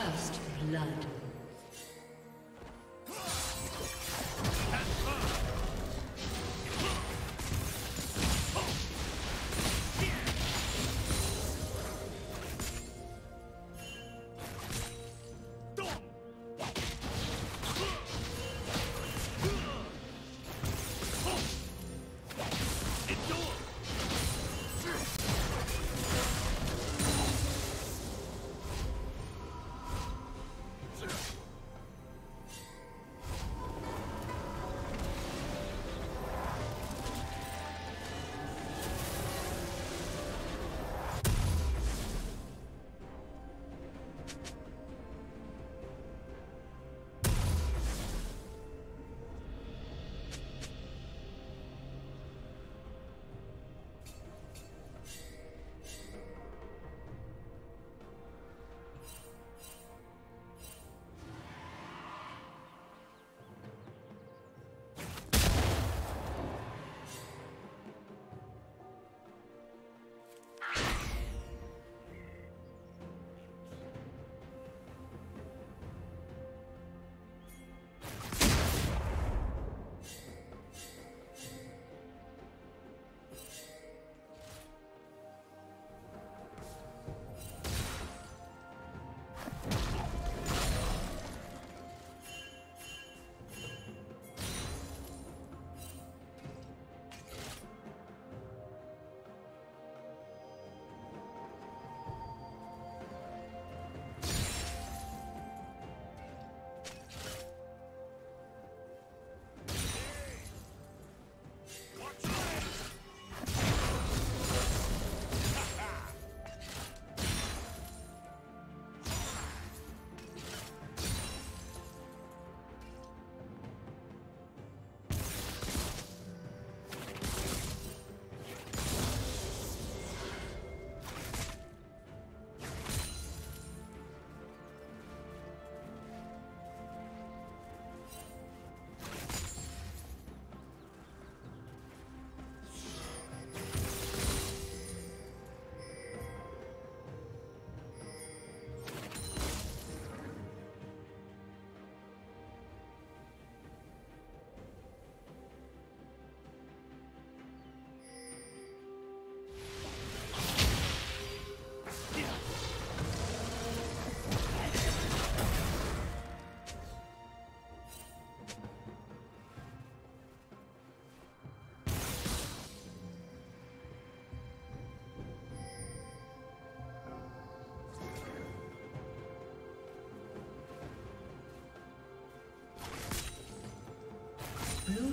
First blood. Blue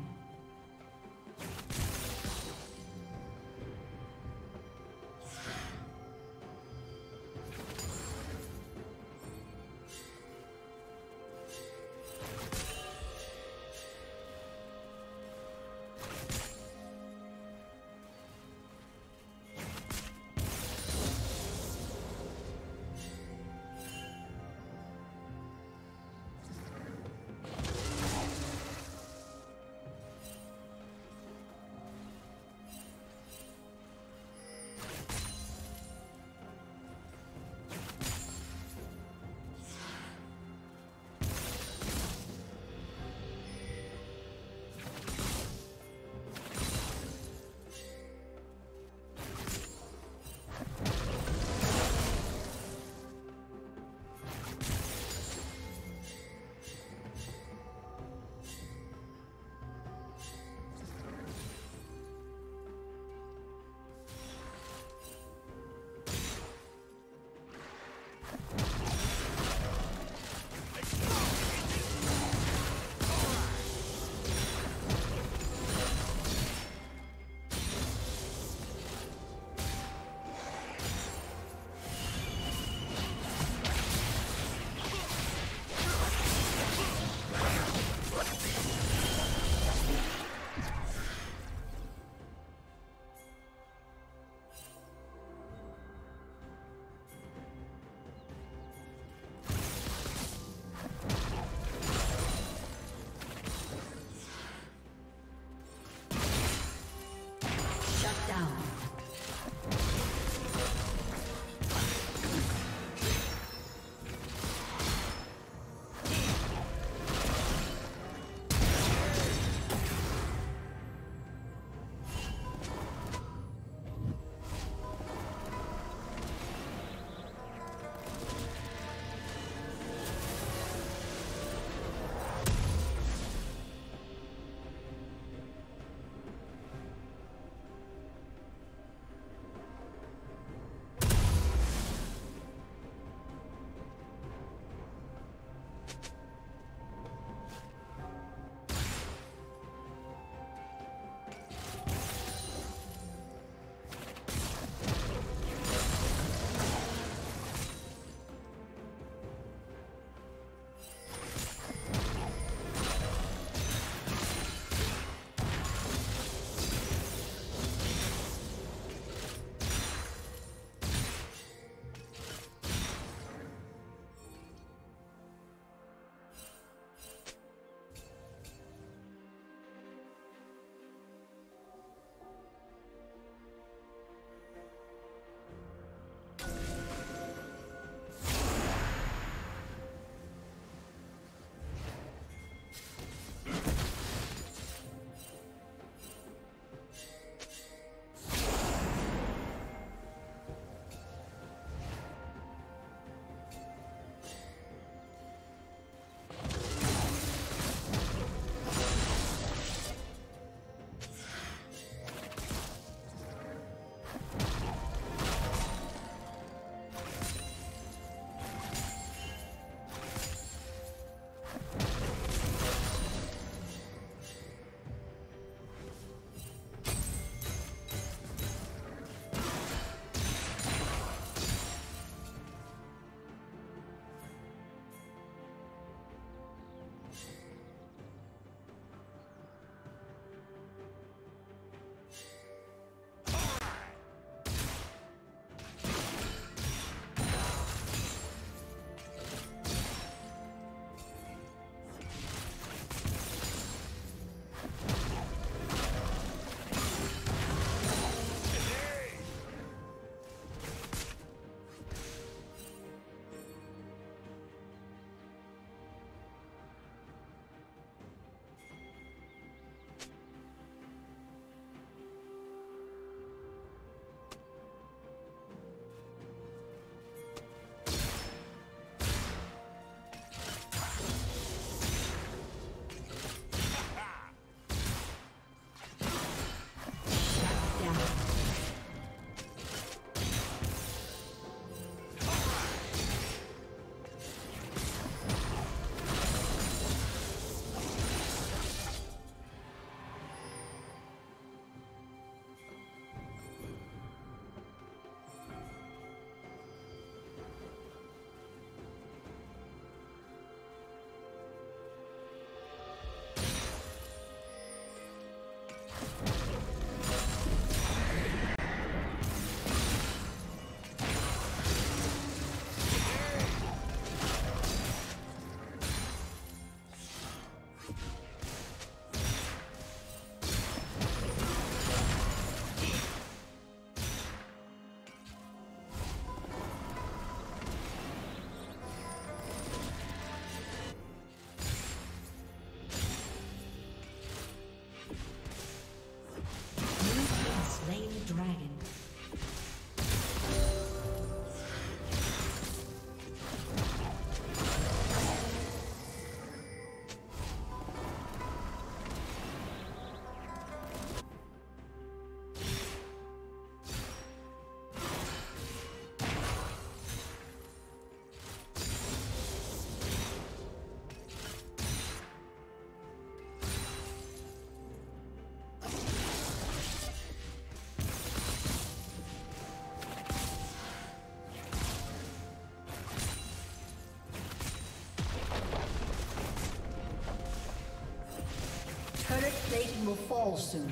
Turret plating will fall soon.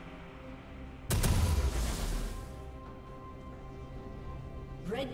Red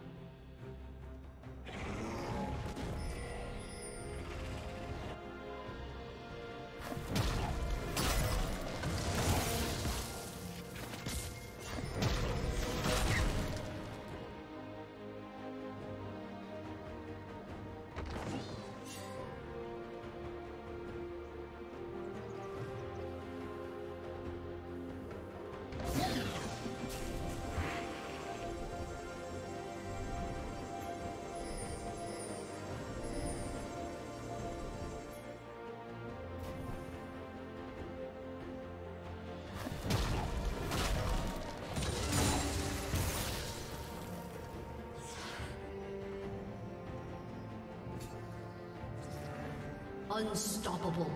Unstoppable.